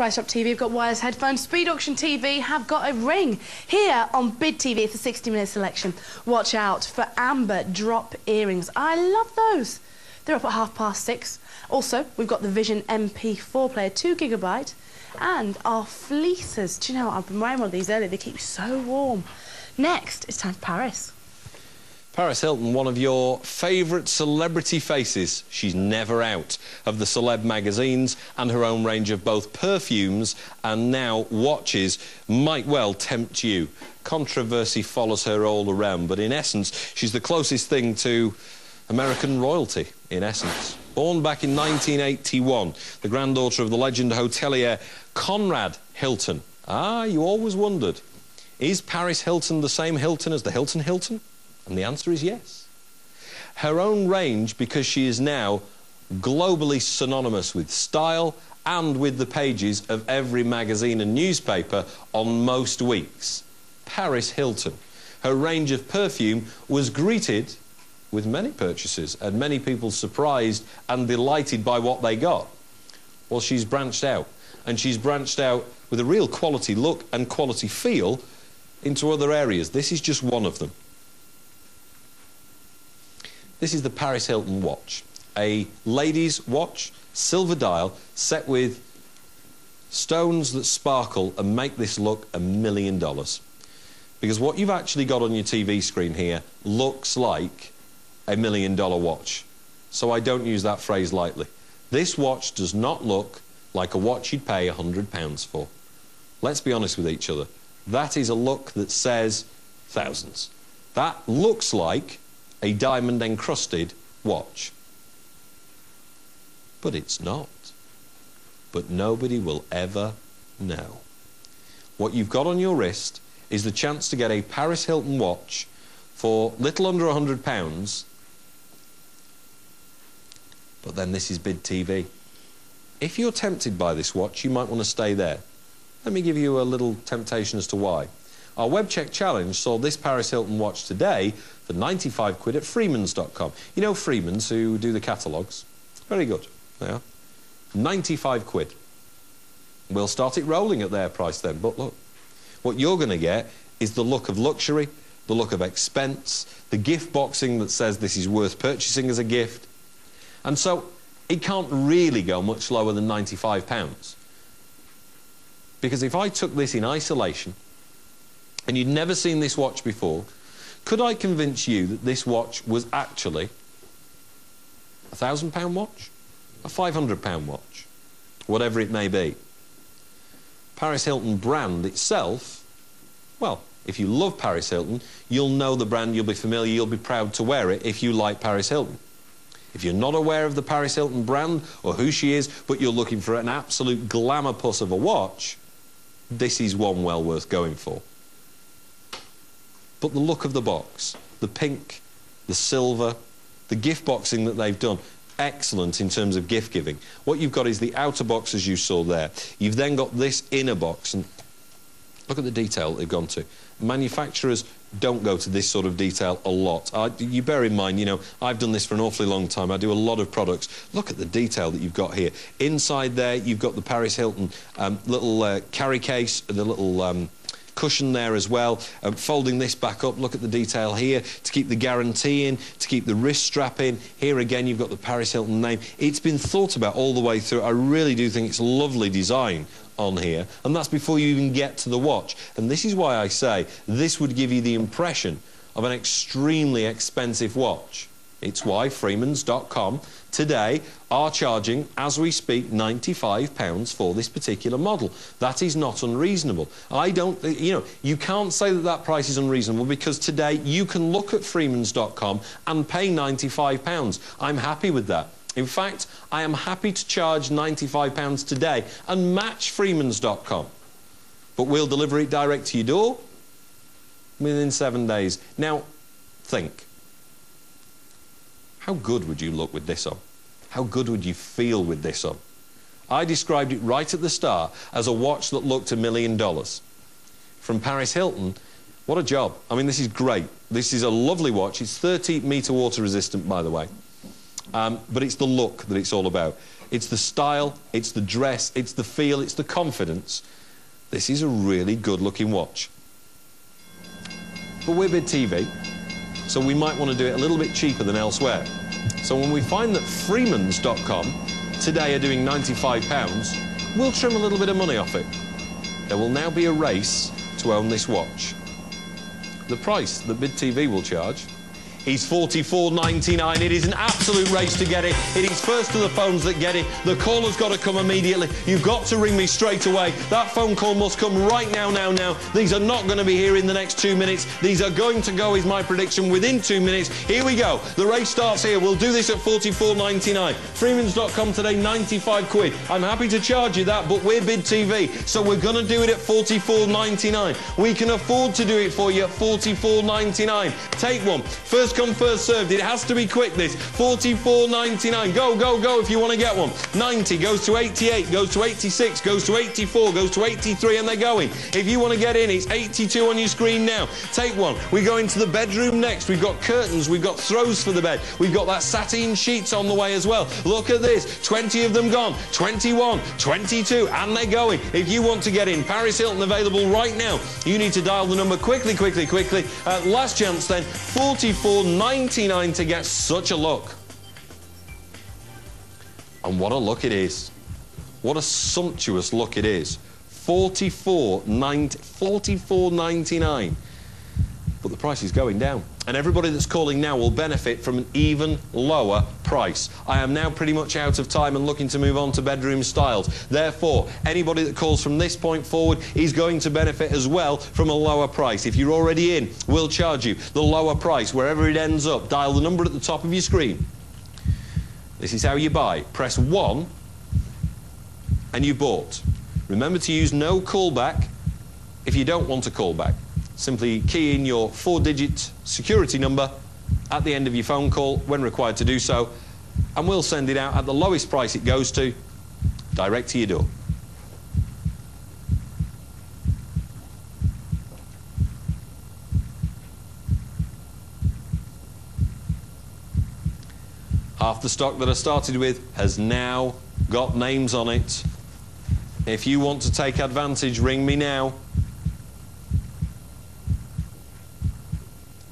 Price Drop TV have got wireless headphones. Speed Auction TV have got a ring. Here on Bid TV for 60-minute selection, watch out for amber drop earrings. I love those. They're up at 6:30. Also, we've got the Vision MP4 Player, 2GB, and our fleeces. Do you know what? I've been wearing one of these earlier. They keep you so warm. Next, it's time for Paris. Paris Hilton, one of your favourite celebrity faces. She's never out of the celeb magazines, and her own range of both perfumes and now watches might well tempt you. Controversy follows her all around, but in essence, she's the closest thing to American royalty, in essence. Born back in 1981, the granddaughter of the legend hotelier Conrad Hilton. Ah, you always wondered, is Paris Hilton the same Hilton as the Hilton Hilton? And the answer is yes. Her own range, because she is now globally synonymous with style and with the pages of every magazine and newspaper on most weeks. Paris Hilton. Her range of perfume was greeted with many purchases and many people surprised and delighted by what they got. Well, she's branched out, and she's branched out with a real quality look and quality feel into other areas. This is just one of them. This is the Paris Hilton watch, a lady's watch, silver dial, set with stones that sparkle and make this look $1 million. Because what you've actually got on your TV screen here looks like $1 million watch. So I don't use that phrase lightly. This watch does not look like a watch you'd pay £100 for. Let's be honest with each other. That is a look that says thousands. That looks like a diamond-encrusted watch. But it's not. But nobody will ever know. What you've got on your wrist is the chance to get a Paris Hilton watch for little under £100. But then this is Bid TV. If you're tempted by this watch, you might want to stay there. Let me give you a little temptation as to why. Our web check challenge saw this Paris Hilton watch today for 95 quid at Freemans.com. You know Freemans, who do the catalogues? Very good, they are. 95 quid. We'll start it rolling at their price then, but look, what you're going to get is the look of luxury, the look of expense, the gift boxing that says this is worth purchasing as a gift. And so it can't really go much lower than £95. Because if I took this in isolation, and you'd never seen this watch before, could I convince you that this watch was actually a £1,000 watch, a £500 watch, whatever it may be? Paris Hilton brand itself, well, if you love Paris Hilton, you'll know the brand, you'll be familiar, you'll be proud to wear it if you like Paris Hilton. If you're not aware of the Paris Hilton brand or who she is, but you're looking for an absolute glamour puss of a watch, this is one well worth going for. But the look of the box, the pink, the silver, the gift boxing that they've done, excellent in terms of gift giving. What you've got is the outer box, as you saw there. You've then got this inner box, and look at the detail they've gone to. Manufacturers don't go to this sort of detail a lot. You bear in mind, you know, I've done this for an awfully long time. I do a lot of products. Look at the detail that you've got here. Inside there, you've got the Paris Hilton little carry case, the little cushion there as well, and folding this back up, look at the detail here, to keep the guarantee in, to keep the wrist strap in. Here again you've got the Paris Hilton name. It's been thought about all the way through. I really do think it's lovely design on here, and that's before you even get to the watch. And this is why I say this would give you the impression of an extremely expensive watch. It's why Freemans.com today are charging, as we speak, £95 for this particular model. That is not unreasonable. I don't, you know, you can't say that that price is unreasonable, because today you can look at Freemans.com and pay £95. I'm happy with that. In fact, I am happy to charge £95 today and match Freemans.com. But we'll deliver it direct to your door within 7 days. Now, think. How good would you look with this on? How good would you feel with this on? I described it right at the start as a watch that looked $1 million. From Paris Hilton, what a job. I mean, this is great. This is a lovely watch. It's 30-metre water resistant, by the way. But it's the look that it's all about. It's the style, it's the dress, it's the feel, it's the confidence. This is a really good-looking watch. But we're Bid TV, so we might want to do it a little bit cheaper than elsewhere. So when we find that Freemans.com today are doing £95, we'll trim a little bit of money off it. There will now be a race to own this watch. The price that Bid TV will charge is $44.99. It is an absolute race to get it. It is first to the phones that get it. The caller's got to come immediately. You've got to ring me straight away. That phone call must come right now, now, now. These are not going to be here in the next 2 minutes. These are going to go, is my prediction, within 2 minutes. Here we go. The race starts here. We'll do this at $44.99. Freemans.com today, 95 quid. I'm happy to charge you that, but we're Bid TV, so we're going to do it at $44.99. We can afford to do it for you at $44.99. Take one. First come, first served. It has to be quick, this. $44.99. Go, go, go if you want to get one. 90 goes to 88, goes to 86, goes to 84, goes to 83, and they're going. If you want to get in, it's 82 on your screen now. Take one. We go into the bedroom next. We've got curtains. We've got throws for the bed. We've got that satin sheets on the way as well. Look at this. 20 of them gone. 21, 22, and they're going. If you want to get in, Paris Hilton available right now. You need to dial the number quickly, quickly, quickly. Last chance then, $44.99 to get such a look. And what a look it is. What a sumptuous look it is. $44.99. But the price is going down. And everybody that's calling now will benefit from an even lower price. I am now pretty much out of time and looking to move on to bedroom styles. Therefore, anybody that calls from this point forward is going to benefit as well from a lower price. If you're already in, we'll charge you the lower price. Wherever it ends up, dial the number at the top of your screen. This is how you buy. Press 1 and you bought. Remember to use no callback if you don't want a callback. Simply key in your 4-digit security number at the end of your phone call when required to do so, and we'll send it out at the lowest price it goes to, direct to your door. Half the stock that I started with has now got names on it. If you want to take advantage, ring me now.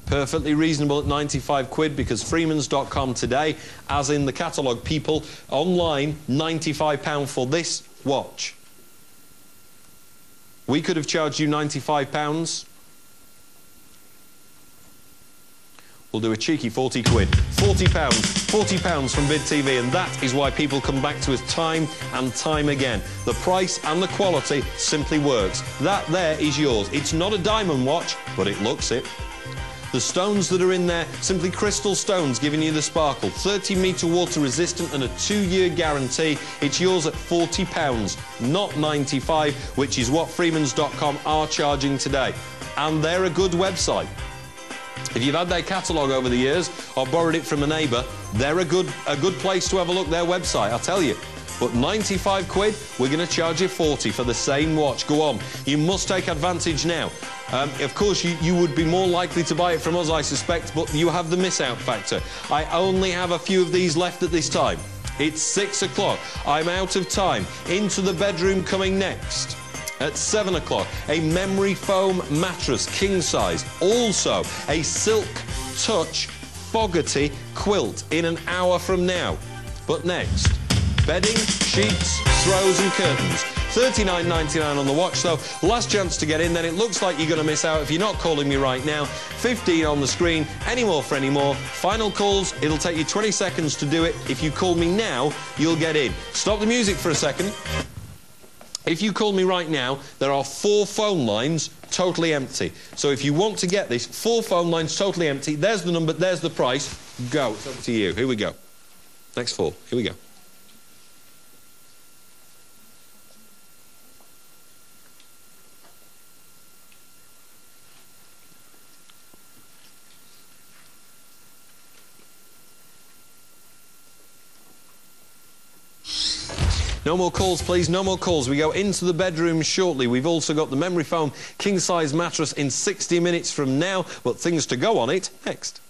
Perfectly reasonable at 95 quid because Freemans.com today, as in the catalogue, people online, £95 for this watch. We could have charged you £95. We'll do a cheeky 40 quid. £40 from Bid TV, and that is why people come back to us time and time again. The price and the quality simply works. That there is yours. It's not a diamond watch, but it looks it. The stones that are in there, simply crystal stones giving you the sparkle. 30-metre water resistant and a 2-year guarantee. It's yours at £40, not 95, which is what Freemans.com are charging today. And they're a good website. If you've had their catalogue over the years or borrowed it from a neighbour, they're a good place to have a look at their website, I'll tell you. But 95 quid, we're going to charge you 40 for the same watch. Go on. You must take advantage now. Of course, you would be more likely to buy it from us, I suspect, but you have the miss-out factor. I only have a few of these left at this time. It's 6 o'clock. I'm out of time. Into the bedroom coming next. At 7 o'clock, a memory foam mattress, king size. Also, a silk touch Fogarty quilt in an hour from now. But next, bedding, sheets, throws and curtains. $39.99 on the watch, though. Last chance to get in, then. It looks like you're going to miss out if you're not calling me right now. 15 on the screen. Any more for any more. Final calls. It'll take you 20 seconds to do it. If you call me now, you'll get in. Stop the music for a second. If you call me right now, there are 4 phone lines totally empty. So if you want to get this, 4 phone lines totally empty. There's the number. There's the price. Go. It's up to you. Here we go. Next 4. Here we go. No more calls, please. No more calls. We go into the bedroom shortly. We've also got the memory foam king-size mattress in 60 minutes from now, but things to go on it next.